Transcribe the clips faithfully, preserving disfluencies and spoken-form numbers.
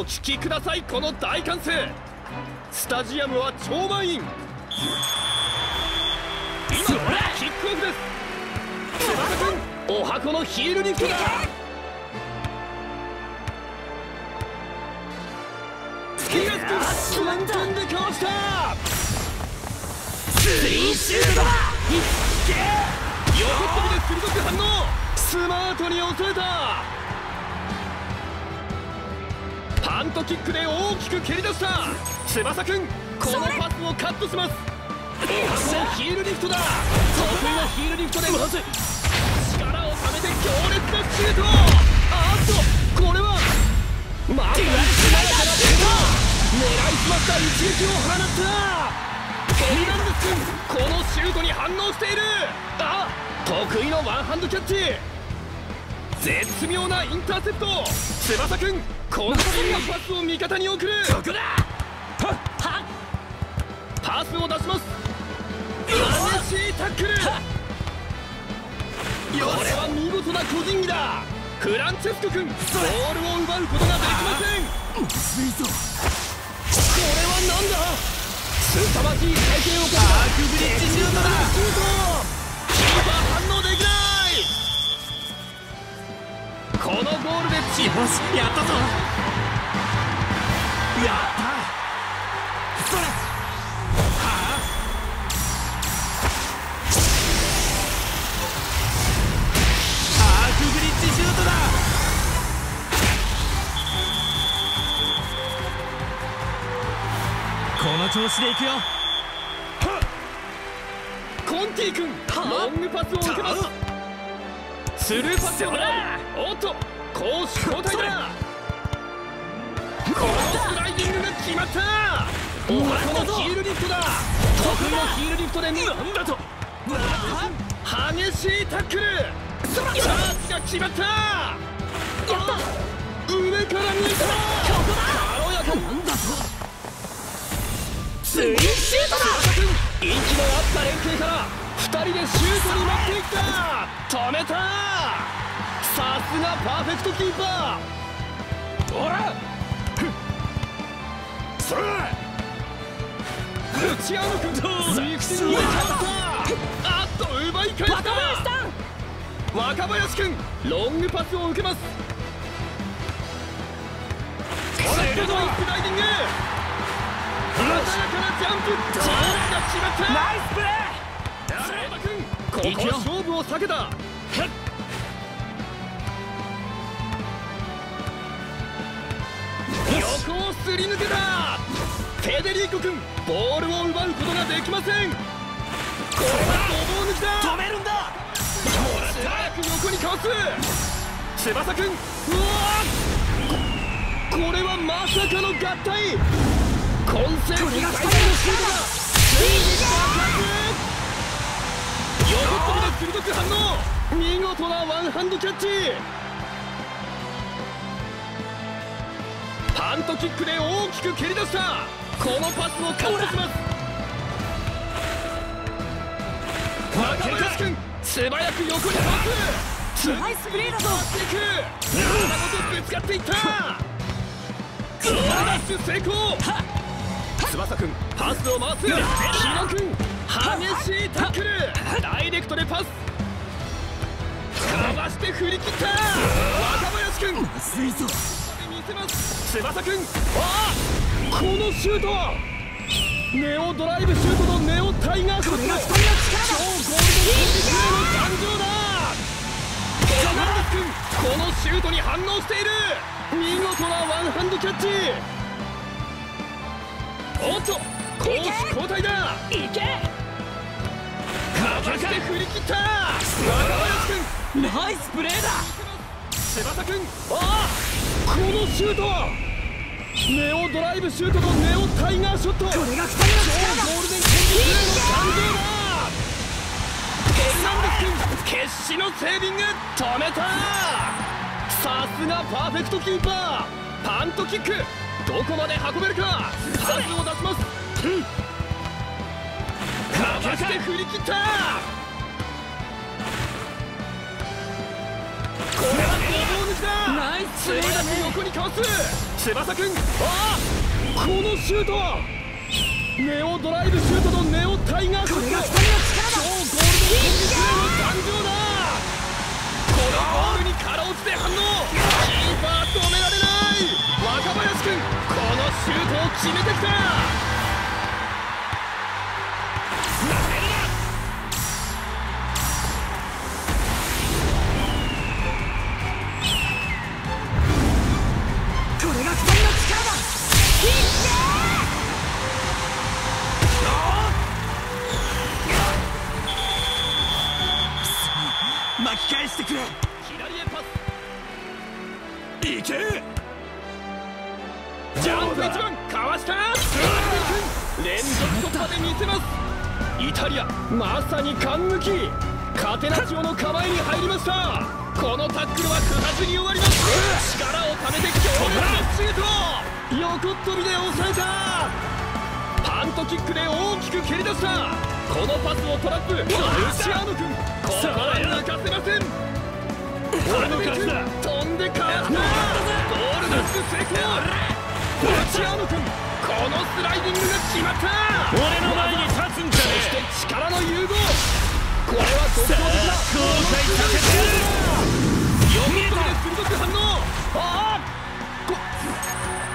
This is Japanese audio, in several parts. お聞きください、この大歓声。スタジアムは超満員。今キックオフです。翼くん、お箱のヒールに来た。東くん、ワントンでかわした。スリーシュートだ。横っ飛びで鋭く反応。スマートに抑えた。ハントキックで大きく蹴り出した。翼くん、このパスをカットします。おはこのヒールリフトだ。得意のヒールリフトでまず力をためて強烈なシュート。あっと、これはまずい。なやかなシュート、狙いすました一撃を放ったフェルナンデス君、このシュートに反応している。あ、得意のワンハンドキャッチ。絶妙なインターセプト。翼くん、このパスを味方に送る。そこだ。パスを出します。激しいタックル。これは見事な個人技だ。フランチェスコ君、ボールを奪うことができません。薄いぞ。これはなんだ。凄まじい回転をかけたアークブリッジシュートだ。キーパー反応できない。このゴールでチームやったぞ。やったそれ。はあ、アークブリッジシュートだ。この調子でいくよ。コンティ君、ロングパスを受けます。スルーパスを狙う。おっと、攻守交代だ。このスライディングが決まった。おはこのヒールリフトだ。得意のヒールリフトでなんだと激しいタックル。チャージが決まった。やった。上から見えた。軽やかなんだとスリーシュートだ。息の合った連携からふたりでシュートに持っていった。止めた。さすがパーフェクトキーパー。おらそれルチアーノ君、肉親に入った。あっと、奪い返した。若林君、ロングパスを受けます。鋭いスライディング。鮮やかなジャンプ。チャンスが決まった。ナイスプレー。ここは勝負を避けた。横をすり抜けた。フェデリーコ君、ボールを奪うことができません。これはごぼう抜きだ。止めるんだ。素早く横にかわす。翼君、うわー、 こ, これはまさかの合体。混戦最大のシュートがついに爆発。横っ飛びで鋭く反応。見事なワンハンドキャッチ。パントキックで大きく蹴り出した。このパスをカットします。若林君、素早く横にパス。ナイスプレーだぞ。体ごとぶつかっていった。ゴールダッシュ成功。翼君、パスを回す。日野君、激しいタックル。ダイレクトでパスかわして振り切った。若林君、見せます。翼君、ああ、このシュート。ネオドライブシュートとネオタイガースの超ゴールドの誕生だ。若林君、このシュートに反応している。見事なワンハンドキャッチ。おっと、攻守交代だ。いけ、かわして振り切った。若林君、ナイスプレーだ。翼君、ああ、このシュート。ネオドライブシュートとネオタイガーショット。これがふたりの力だ。ゴールデンキングスレーの誕生だ。フェルナンデス君、決死のセービング。止めた。さすがパーフェクトキーパー。パントキック、どこまで運べるか。パスを出します。うん、かわして振り切った。これはごぼう抜きだ。ナイス。横にかわす。翼くん、ああ、このシュートネオドライブシュートとネオタイガーシュート、これがふたりの力だ。超ゴールド戦術への誕生だ。このゴールにかろうじて反応、キーパー止められない。若林くん、このシュートを決めてきた。巻き返してくれ。左へパス。行け。ジャンプいちばんかわした。連続突破で見せます。イタリアまさに貫抜き。カテナチオの構えに入りました。このタックルは不発に終わります。力をためて強烈なシュート、横っ飛びで抑えた。パントキックで大きく蹴り出した。このパスをトラップ。ルシアーノ君、ここは抜かせません。俺の勝ちだ。飛んでかわした。ゴールダッシュ成功。ルチアーノ君、このスライディングが決まった。俺の前に立つんじゃねえ。そして力の融合。これは独創的な後悔させてやる。よん秒で鋭く反応。ああ、こ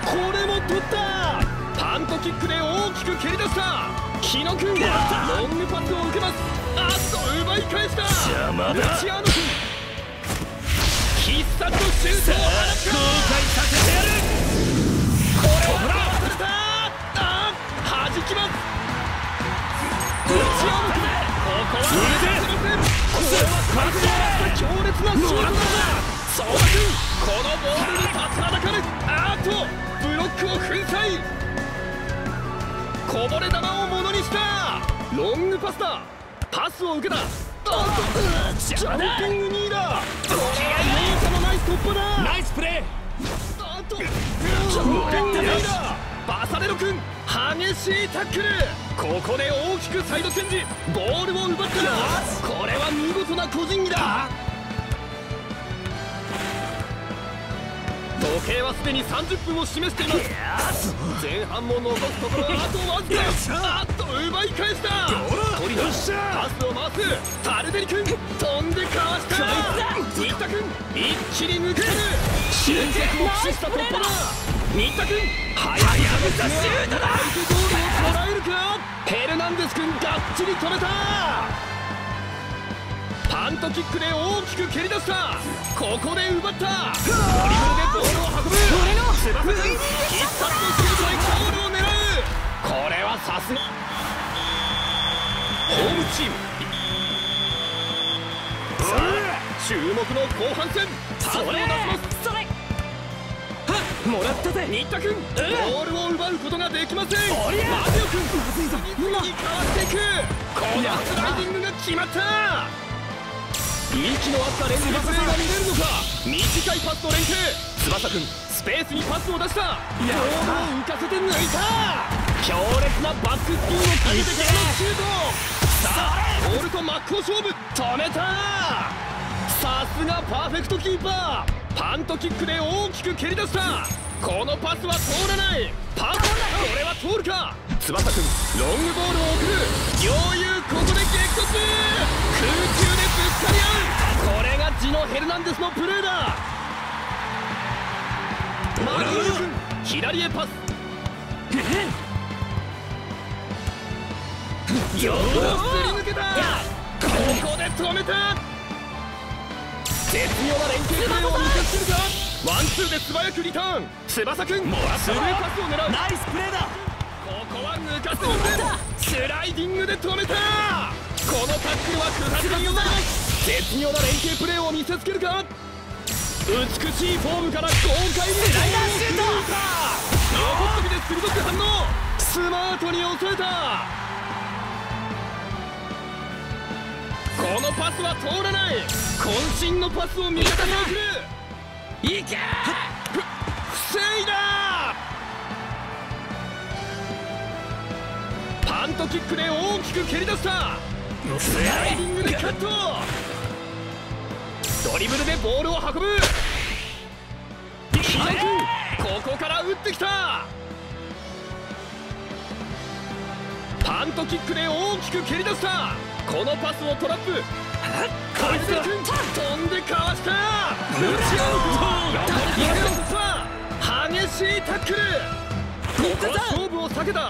これも取った。パントキックで大きく蹴り出した。木野君がロングパスを受けます。あっと奪い返した。ルチアーノ君、必殺のシュートを放つ。後悔させてやる。これはパスした。あっ、弾きます。ルチアーノ君、ここは抜けません。これは完成した強烈なシュートだ。相馬君、このボールに立ちはだかる。あっとブロックを粉砕。こぼれ球をものにした。ロングパスだ。パスを受けた。ジャンピングニーだ。気合い容赦のない突破だ。ナイスプレー。ジャンピングニーだ。バサレロ君、激しいタックル。ここで大きくサイドチェンジ。ボールを奪った。これは見事な個人技だ。時計はすでにさんじゅっぷんを示しています。前半も残すところあとわずか。あっと奪い返した。パスを回す。タルデリ君、飛んでかわした。新田君、一気に抜ける。俊足を駆使した突破だ。新田君、速いシュートだ。相手ゴールを捉えるか。ヘルナンデス君、がっちり止めた。パントキックで大きく蹴り出した。ここで奪った。ドリブルでボールを運ぶ。翼君、必殺のシュートでゴールを狙う。これはさすがホームチーム。さあ、注目の後半戦。パスを出します。それ。は、もらったぜ。新田君、ボールを奪うことができません。マリオ君、まずいぞ。かわしていく。このスライディングが決まった。息の合った連係プレーが見れるのか。短いパスと連係。翼君、スペースにパスを出した。ボールを浮かせて抜いた。強烈なバックスピンをかけてからのシュート。さあ、ボールと真っ向勝負。止めた。さすがパーフェクトキーパー。パントキックで大きく蹴り出した。このパスは通らない。パス、これは通るか。翼くん、ロングボールを送る。両雄ここで激突。空中でぶつかり合う。これがジノ・ヘルナンデスのプレーだ。マリオ君、左へパス。えよーすり抜けた。ここで止めた。絶妙な連係プレーを見せつけるか。ワンツーで素早くリターン。翼くん、もらった。スルーパスを狙う。ナイスプレーだ。ここは抜かせません。スライディングで止めた。このタックルは不発に呼ばれない。絶妙な連係プレーを見せつけるか。美しいフォームから豪快にスライダーシュート。横っ飛びで鋭く反応。スマートに抑えた。このパスは通らない。渾身のパスを味方に送る。いけー。防いだ。パントキックで大きく蹴り出した。スライディングでカット。ドリブルでボールを運ぶ。ここからってきた。パントキックで大きく蹴り出した。このパスをトラップ、小泉君飛んでかわした。ルチアウト、激しいタックル。ここは勝負を避けた。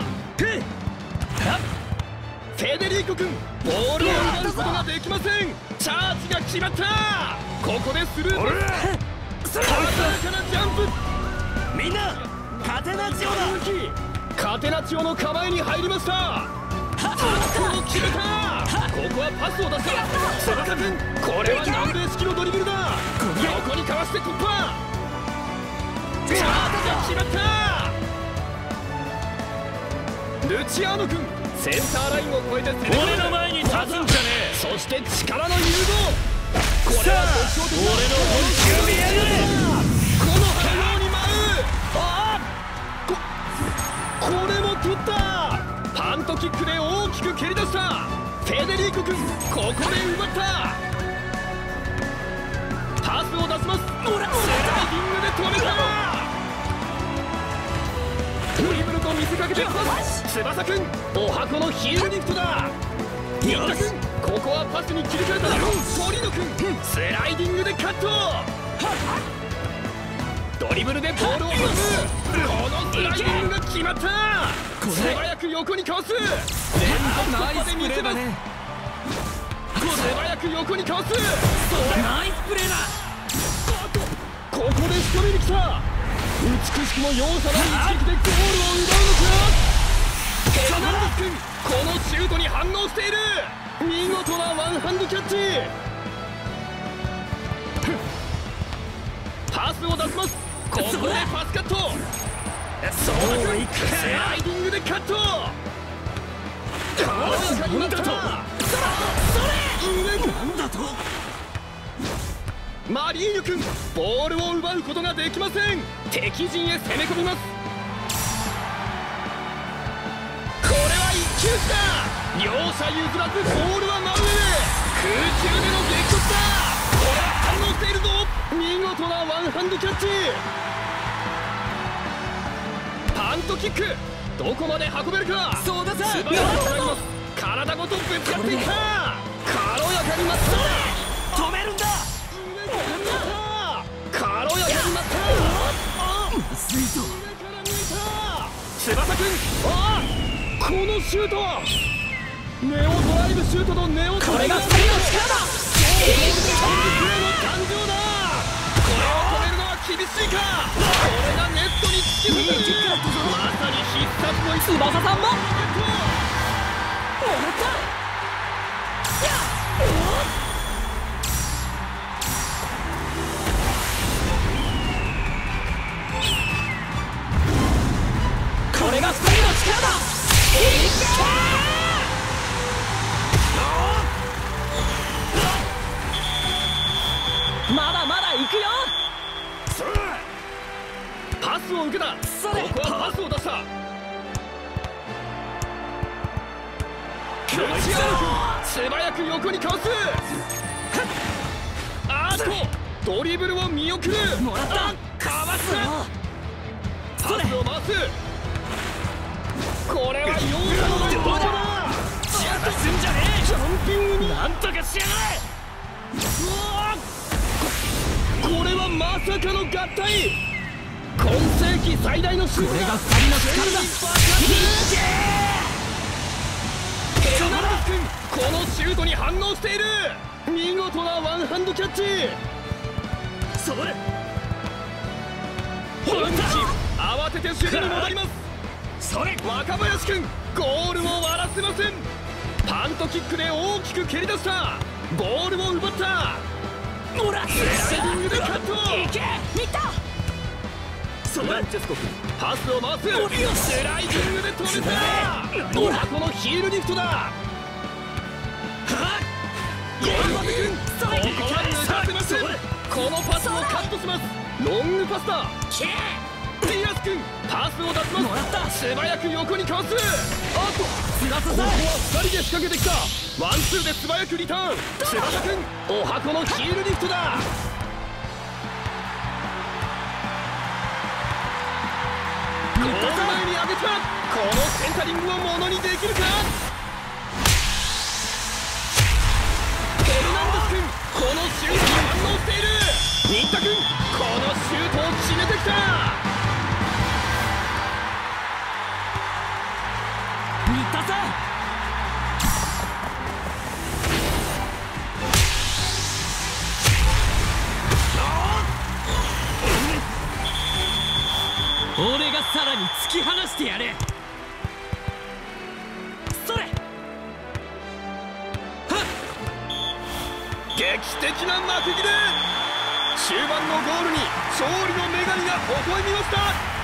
フェデリーコ君、ボールを奪うことができません。チャージが決まった。ここでスルーです。鮮やかなジャンプ。みんなカテナチオだ。カテナチオの構えに入りました。タックを決めた。ここはパスを出した。サカ君、これは南米式のドリブルだ。横にかわして突破。チャージが決まった。ルチアーノ君、センターラインを越えて俺の前に立つんじゃねえ。そして力の融合。これは俺の本気を見やがれ。この反応に舞う。ああ、ここれも取った。パントキックで大きく蹴り出した。フェデリーコ君、ここで奪った。パスを出します。スライディングで止めた。ドリブルと見せかけてパス。翼くん、おはこのヒールリフトだ。新田くん、ここはパスに切り替えた。鳥野くん、スライディングでカット。ドリブルでボールを奪う。このスライディングが決まった。素早く横にかわす。連続突破で見せます。素早く横にかわす。ナイスプレーだ。ここで仕留めに来た。美しくも容赦ない一撃でゴールを奪うのか。フェルナンデス君、このシュートに反応している。見事なワンハンドキャッチ。パスを出します。ここでパスカット。そういく、スライディングでカット。なんだと、なんだと。マリーニュ君、ボールを奪うことができません。敵陣へ攻め込みます。これは一騎打ちだ。両者譲らずボールは真上。空中での激突だ。これは反応しているぞ。見事なワンハンドキャッチ。パントキック、どこまで運べるか。そうだぜ。体ごとぶつかっていった。軽やかに待った。止めるんだ。軽やかに待った。水道翼くん、ああ、このシュートはネオドライブシュートとネオドライブ。これが二人の力だ。インプレーの誕生だ。これを止めるのは厳しいか。これがネットに突き刺さる。まさに必殺の一翼さんももらった。これがふたりの力だ。いったー。まだまだ行くよ。パスを受けた。ここはパスを出した。ルチアーノ君、素早く横にかわす。あっと、ドリブルを見送る。もらった。かわす。パスを回す。これは容赦のないボールだ。ジャンプすんじゃねえ。ジャンピングになんとかしやがれ。こ, これはまさかの合体。今世紀最大のシュートだ。これがふたりの力だ。フェルナンデス君、このシュートに反応している。見事なワンハンドキャッチ。それ本気、慌てて守備に戻ります。それ、若林君、ゴールを割らせません。パントキックで大きく蹴り出した。ボールを奪った。もらった。スライディングでカット。いけ、見た。それ、ランチェスコ君、パスを回す。スライディングで止めた。おはこのヒールリフトだ。はっ、ゴールまで君、ここは抜かせません。このパスをカットします。ロングパスだ。ディアス君、パスを出します。もらった。素早く横にかわす。あと、翼さん、ここはふたりで仕掛けてきた。ワンツーで素早くリターン。翼君、おはこのヒールリフトだ。前に上げた。このセンタリングをものにできるか。フェルナンデス君、このシュート反応している。新田君、このシュートを決めてきた。新田さん、俺がさらに突き放してやる。それ、はっ、劇的な幕切れ。終盤のゴールに勝利の女神が微笑みました。